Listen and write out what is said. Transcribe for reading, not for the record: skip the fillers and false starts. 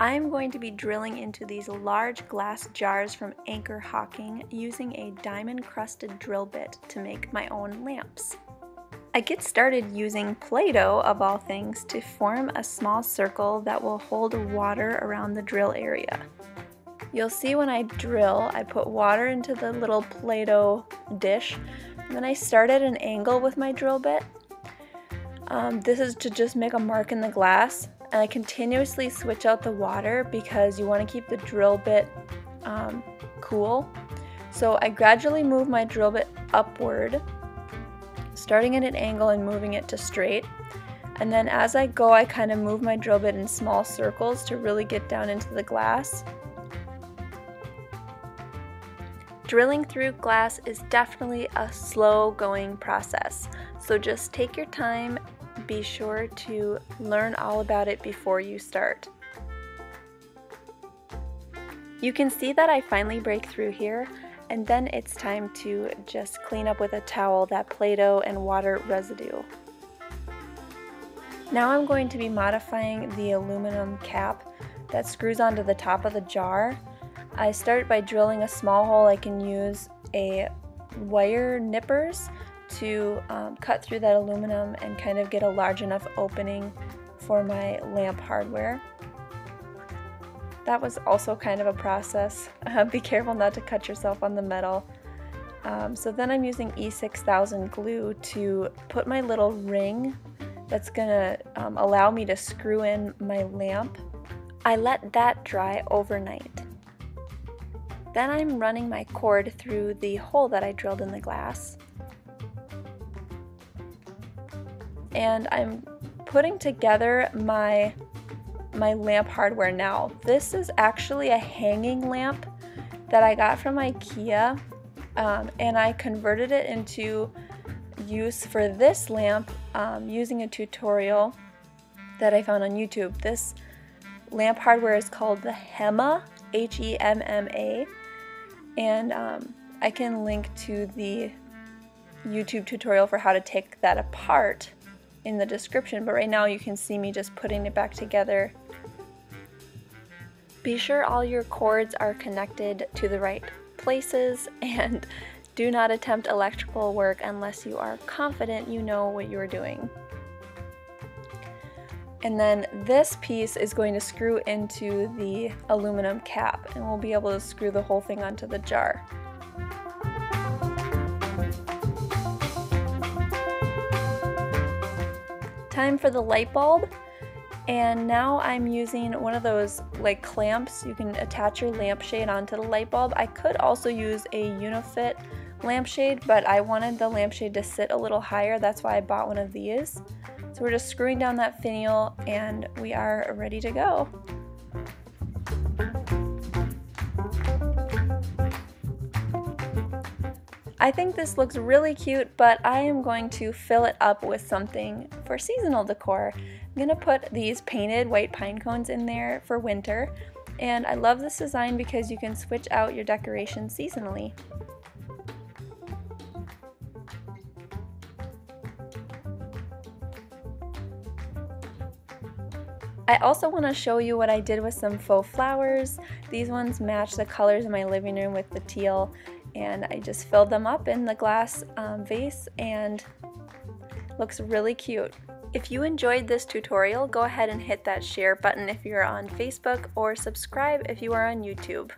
I'm going to be drilling into these large glass jars from Anchor Hocking using a diamond-crusted drill bit to make my own lamps. I get started using Play-Doh, of all things, to form a small circle that will hold water around the drill area. You'll see when I drill, I put water into the little Play-Doh dish, and then I start at an angle with my drill bit. This is to just make a mark in the glass, and I continuously switch out the water because you want to keep the drill bit cool. So I gradually move my drill bit upward, starting at an angle and moving it to straight. And then as I go, I kind of move my drill bit in small circles to really get down into the glass. Drilling through glass is definitely a slow-going process, so just take your time. Be sure to learn all about it before you start. You can see that I finally break through here, and then it's time to just clean up with a towel that Play-Doh and water residue. Now I'm going to be modifying the aluminum cap that screws onto the top of the jar. I start by drilling a small hole. I can use a wire nippers to cut through that aluminum and kind of get a large enough opening for my lamp hardware. That was also kind of a process. Be careful not to cut yourself on the metal. So then I'm using E6000 glue to put my little ring that's gonna allow me to screw in my lamp. I let that dry overnight. Then I'm running my cord through the hole that I drilled in the glass. And I'm putting together my lamp hardware now. This is actually a hanging lamp that I got from IKEA, and I converted it into use for this lamp using a tutorial that I found on YouTube. This lamp hardware is called the HEMMA, H-E-M-M-A, and I can link to the YouTube tutorial for how to take that apart in the description, but right now you can see me just putting it back together. Be sure all your cords are connected to the right places, and do not attempt electrical work unless you are confident you know what you're doing. And then this piece is going to screw into the aluminum cap, and we'll be able to screw the whole thing onto the jar. Time for the light bulb, and now I'm using one of those like clamps. You can attach your lampshade onto the light bulb. I could also use a Unifit lampshade, but I wanted the lampshade to sit a little higher. That's why I bought one of these. So we're just screwing down that finial, and we are ready to go. I think this looks really cute, but I am going to fill it up with something for seasonal decor. I'm gonna put these painted white pine cones in there for winter, and I love this design because you can switch out your decoration seasonally. I also want to show you what I did with some faux flowers. These ones match the colors in my living room with the teal, and I just filled them up in the glass vase, and looks really cute. If you enjoyed this tutorial, go ahead and hit that share button if you're on Facebook, or subscribe if you are on YouTube.